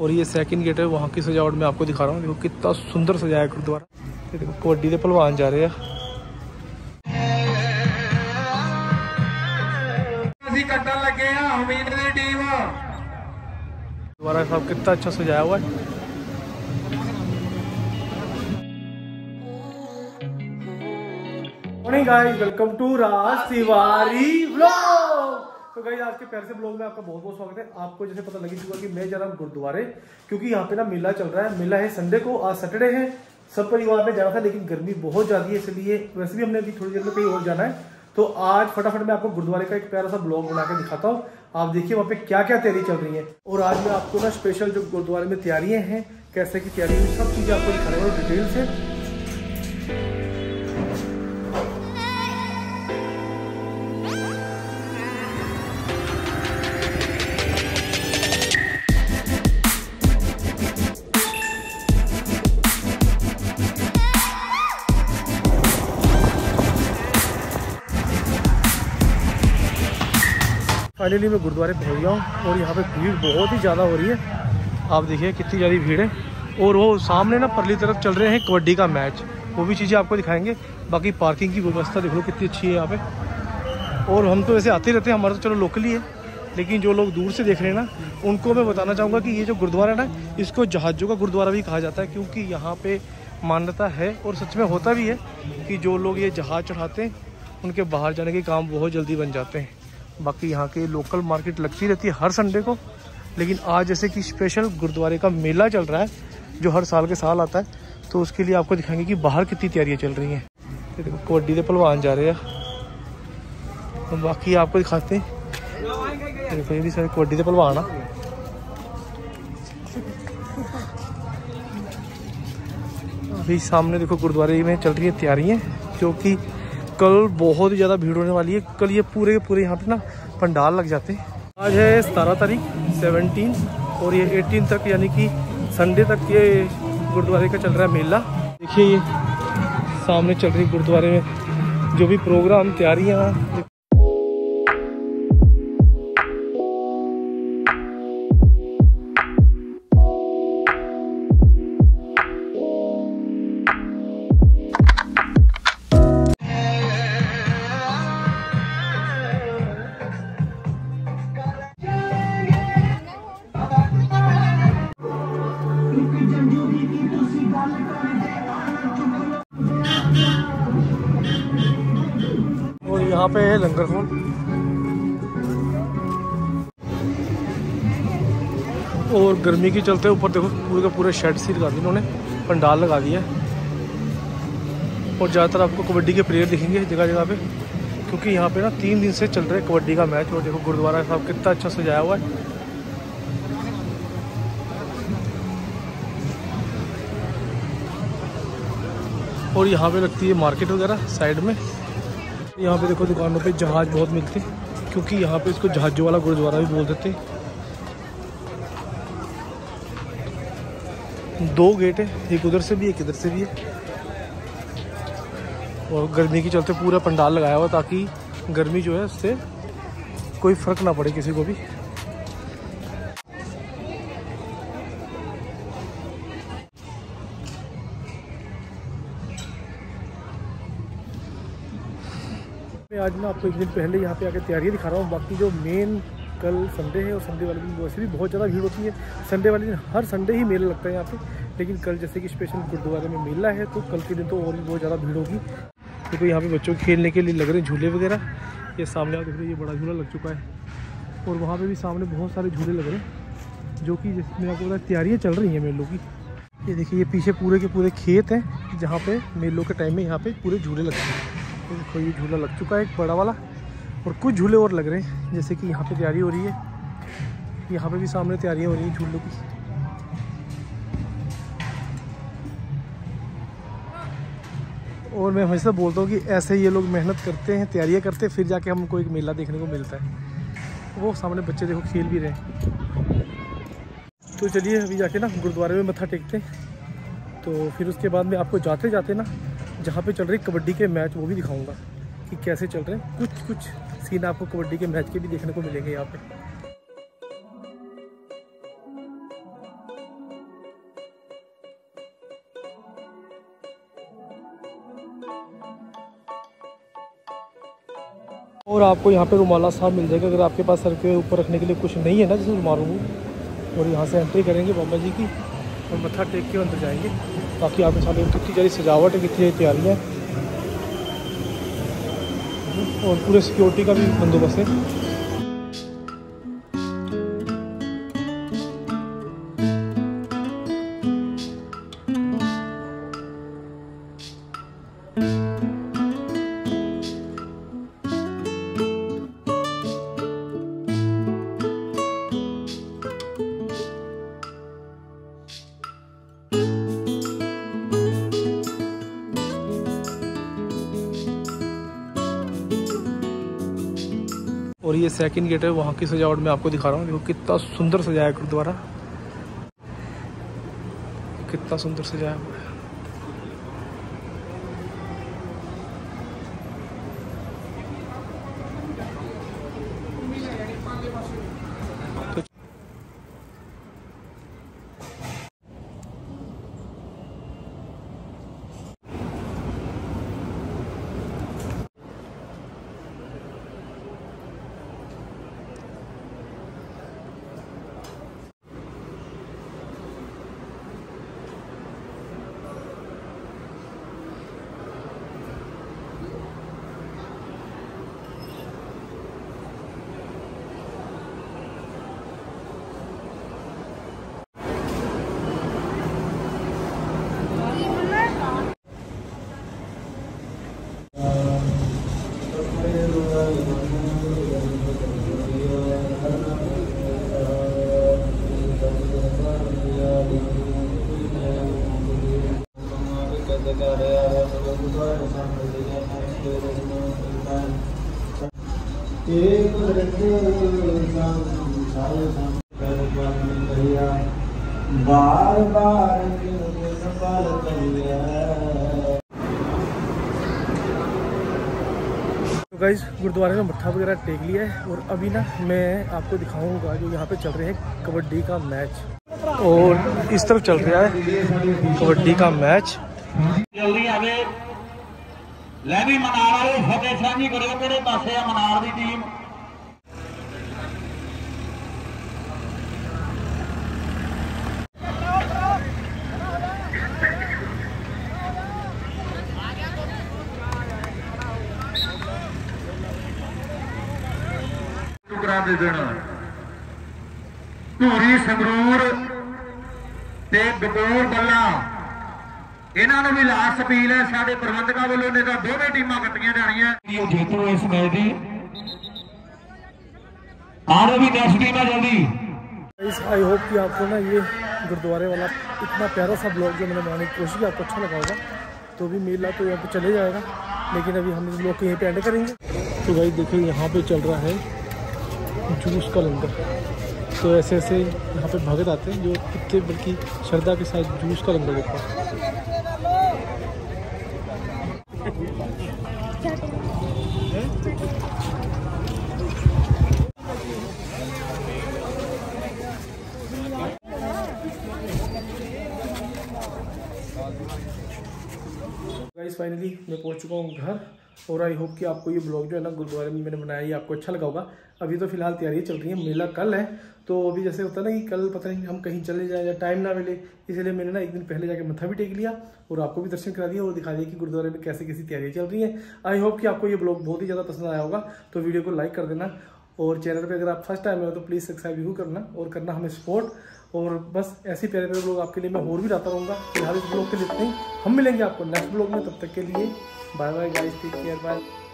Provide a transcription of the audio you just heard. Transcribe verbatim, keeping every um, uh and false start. और ये second gate है, वहाँ की सजावट मैं आपको दिखा रहा हूँ। देखो कितना सुंदर सजाया गुरुद्वारा। ये देखो कबड्डी के पहलवान जा रहे हैं। गुरुद्वारा साहब कितना अच्छा सजाया हुआ है। Morning guys, welcome to Raj Tiwari vlog. तो गाइज आज के प्यार से ब्लॉग में आपका बहुत बहुत स्वागत है। आपको जैसे पता लगी चुका कि मैं जा रहा हूँ गुरुद्वारे, क्योंकि यहाँ पे ना मेला चल रहा है। मेला है संडे को, आज सैटरडे है। सब परिवार में जाना था लेकिन गर्मी बहुत ज्यादा है, इसलिए वैसे भी हमने अभी थोड़ी देर में कहीं और जाना है। तो आज फटाफट मैं आपको गुरुद्वारे का एक प्यारा सा ब्लॉग बना के दिखाता हूँ। आप देखिए वहाँ पे क्या क्या तैयारी चल रही है। और आज मैं आपको ना स्पेशल जो गुरुद्वारे में तैयारियां हैं, कैसे की तैयारी हुई, सब चीजें आपको दिखा रहा हूँ डिटेल से। फाइनली मैं गुरुद्वारे पहुंच गया हूँ और यहाँ पे भीड़ बहुत ही ज़्यादा हो रही है। आप देखिए कितनी ज़्यादा भीड़ है। और वो सामने ना परली तरफ चल रहे हैं कबड्डी का मैच, वो भी चीज़ें आपको दिखाएंगे। बाकी पार्किंग की व्यवस्था देखो कितनी अच्छी है यहाँ पे। और हम तो वैसे आते रहते हैं, हमारा तो चलो लोकली है, लेकिन जो लोग दूर से देख रहे हैं ना, उनको मैं बताना चाहूँगा कि ये जो गुरुद्वारा है ना, इसको जहाज़ों का गुरुद्वारा भी कहा जाता है, क्योंकि यहाँ पर मान्यता है और सच में होता भी है कि जो लोग ये जहाज़ चढ़ाते हैं उनके बाहर जाने के काम बहुत जल्दी बन जाते हैं। बाकी यहाँ के लोकल मार्केट लगती रहती है हर संडे को, लेकिन आज जैसे कि स्पेशल गुरुद्वारे का मेला चल रहा है जो हर साल के साल आता है, तो उसके लिए आपको दिखाएंगे कि बाहर कितनी तैयारियाँ चल रही हैं। ये देखो कबड्डी के पहलवान जा रहे हैं। तो बाकी आपको दिखाते हैं। देखो ये भी सारे कबड्डी के पहलवान आ। अभी सामने देखो गुरुद्वारे में चल रही है तैयारियाँ, क्योंकि कल बहुत ही ज़्यादा भीड़ होने वाली है। कल ये पूरे पूरे यहाँ पे ना पंडाल लग जाते हैं। आज है सतारह तारीख सेवनटीन और ये एटीन तक, यानी कि संडे तक ये गुरुद्वारे का चल रहा है मेला। देखिए ये सामने चल रही गुरुद्वारे में जो भी प्रोग्राम तैयारियाँ। और यहाँ पे है लंगर हॉल। और गर्मी के चलते ऊपर देखो पूरे का पूरा शेड सी लगा दी इन्होंने, पंडाल लगा दिया। और ज़्यादातर आपको कबड्डी के प्लेयर दिखेंगे जगह जगह पे, क्योंकि यहाँ पे ना तीन दिन से चल रहा है कबड्डी का मैच। और देखो गुरुद्वारा साहब कितना अच्छा सजाया हुआ है। और यहाँ पे लगती है मार्केट वगैरह साइड में। यहाँ पे देखो दुकानों पे जहाज बहुत मिलते हैं, क्योंकि यहाँ पे इसको जहाजों वाला गुरुद्वारा भी बोल देते हैं। दो गेट है, एक उधर से भी एक इधर से भी है। और गर्मी के चलते पूरा पंडाल लगाया हुआ, ताकि गर्मी जो है उससे कोई फर्क ना पड़े किसी को भी। आज मैं आपको एक दिन पहले यहाँ पे आके तैयारियाँ दिखा रहा हूँ। बाकी जो मेन कल संडे है, और संडे वाले दिन वैसे भी बहुत ज़्यादा भीड़ होती है। संडे वाले दिन हर संडे ही मेला लगता है यहाँ पे, लेकिन कल जैसे कि स्पेशल गुरुद्वारे में मेला है, तो कल के दिन तो और भी बहुत ज़्यादा भीड़ होगी। देखो तो यहाँ पे बच्चों के खेलने के लिए लग रहे हैं झूले वगैरह। ये सामने आप देख रहे हैं, ये बड़ा झूला लग चुका है। और वहाँ पर भी सामने बहुत सारे झूले लग रहे हैं, जो कि जिसमें आपको तैयारियाँ चल रही हैं मेलों की। ये देखिए ये पीछे पूरे के पूरे खेत हैं, जहाँ पर मेलों के टाइम में यहाँ पर पूरे झूले लग रहे हैं। देखो ये झूला लग चुका है एक बड़ा वाला, और कुछ झूले और लग रहे हैं। जैसे कि यहाँ पे तैयारी हो रही है, यहाँ पे भी सामने तैयारियाँ हो रही हैं झूलों की। और मैं हमेशा बोलता हूँ कि ऐसे ये लोग मेहनत करते हैं, तैयारियाँ करते हैं, फिर जाके हमको एक मेला देखने को मिलता है। वो सामने बच्चे देखो खेल भी रहे हैं। तो चलिए अभी जाके ना गुरुद्वारे में मत्था टेकते हैं, तो फिर उसके बाद में आपको जाते जाते ना जहाँ पे चल रही कबड्डी के मैच वो भी दिखाऊंगा कि कैसे चल रहे हैं। कुछ कुछ सीन आपको कबड्डी के मैच के भी देखने को मिलेंगे यहाँ पे। और आपको यहाँ पे रुमाला साहब मिल जाएगा अगर आपके पास सर के ऊपर रखने के लिए कुछ नहीं है ना जैसे रुमाल हो। और यहाँ से एंट्री करेंगे बाबा जी की और मत्था टेक के अंदर जाएंगे। बाकी आपके सामने कितनी सारी सजावट है, कितनी तैयारियाँ और पूरे सिक्योरिटी का भी बंदोबस्त है। और ये सेकंड गेट है, वहाँ की सजावट मैं आपको दिखा रहा हूँ। देखो कितना सुंदर सजाया गुरुद्वारा, कितना सुंदर सजाया हुआ है। बार बार गाइस गुरुद्वारे में मत्था वगैरह टेक लिया है और अभी ना मैं आपको दिखाऊंगा जो यहाँ पे चल रहे हैं कबड्डी का मैच। और इस तरफ चल रहा है कबड्डी का मैच। ਲੈ ਵੀ ਮਨਾਰ ਵਾਲੇ ਫਤਿਹ ਸਾਹਿਬ ਜੀ ਕਰੋ ਕਿਹੜੇ ਪਾਸੇ ਆ ਮਨਾਰ ਦੀ ਟੀਮ। ਟੁਕਰਾਂ ਦੇ ਦੇਣਾ ਧੂਰੀ ਸੰਗਰੂਰ ਤੇ ਬਕੌਰ ਬੱਲਾ इन्होंने भी लास्ट अपील है साढ़े प्रबंधकों वालों ने तो दोनों टीम कट्टिया जानिया जीतो इस मैच की। और भी दस टीम जल्दी। आई होप कि आपको ना ये गुरुद्वारे वाला इतना प्यारा सा ब्लॉग जो मैंने बनाने की कोशिश की आपको अच्छा लगा होगा। तो भी मेला तो यहाँ पे चले जाएगा लेकिन अभी हम इस ब्लॉग को यहीं पे एंड करेंगे। तो भाई देखिए यहाँ पे चल रहा है जूस का लंगर। तो ऐसे ऐसे यहाँ पे भगत आते हैं जो कितने बल्कि श्रद्धा के साथ जूस का लंगर देता है। गाइस फाइनली मैं पहुंच चुका हूं घर। और आई होप कि आपको ये ब्लॉग जो है ना गुरुद्वारे में मैंने बनाया ये आपको अच्छा लगा होगा। अभी तो फिलहाल तैयारी चल रही है, मेला कल है। तो अभी जैसे होता है ना कि कल पता नहीं हम कहीं चले जाए या टाइम ना मिले, इसलिए मैंने ना एक दिन पहले जाके मत्था भी टेक लिया और आपको भी दर्शन करा दिया और दिखा दिया कि गुरुद्वारे में कैसे कैसी तैयारी चल रही है। आई होप कि आपको ये ब्लॉग बहुत ही ज़्यादा पसंद आया होगा। तो वीडियो को लाइक कर देना और चैनल पर अगर आप फर्स्ट टाइम हो तो प्लीज़ सब्सक्राइब जरूर करना और करना हमें सपोर्ट। और बस ऐसे प्यारे प्यारे ब्लॉग आपके लिए मैं और भी लाता रहूँगा। फिलहाल इस ब्लॉग के लिए इतना ही, हम मिलेंगे आपको नेक्स्ट ब्लॉग में। तब तक के लिए bye bye guys, take care, bye.